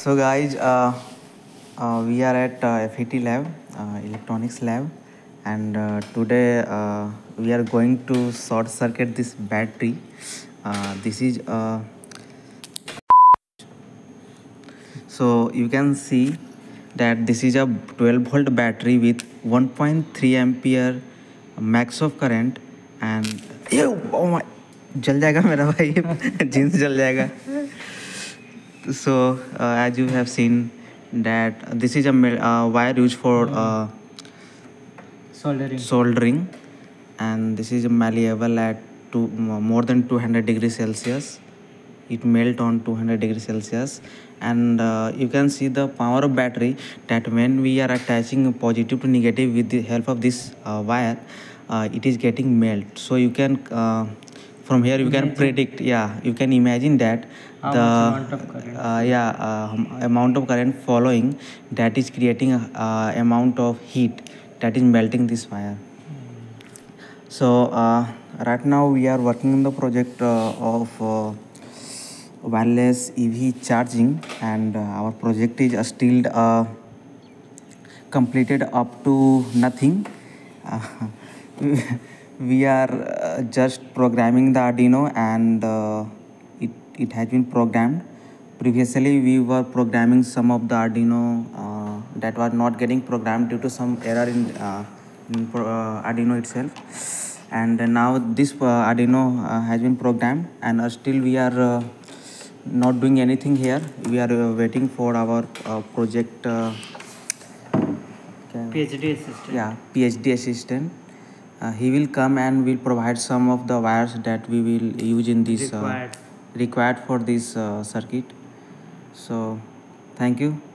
So guys, we are at FET lab, electronics lab, and today we are going to short circuit this battery. This is so you can see that this is a 12-volt battery with 1.3 ampere max of current, and oh my, jal jayega mera bhai, jeans jal jayega. So as you have seen that this is a wire used for soldering, and this is malleable at more than 200 degrees Celsius. It melt on 200 degrees Celsius, and you can see the power of battery that when we are attaching positive to negative with the help of this wire, it is getting melt. So you can from here you can predict, yeah, you can imagine that how the amount of current, amount of current following that is creating amount of heat that is melting this wire. So right now we are working on the project of wireless EV charging, and our project is still completed up to nothing. We are just programming the Arduino, and it has been programmed. Previously we were programming some of the Arduino that were not getting programmed due to some error in Arduino itself, and now this Arduino has been programmed, and still we are not doing anything here. We are waiting for our project PhD assistant. Yeah, PhD assistant. He will come and will provide some of the wires that we will use in this required for this circuit. So, thank you.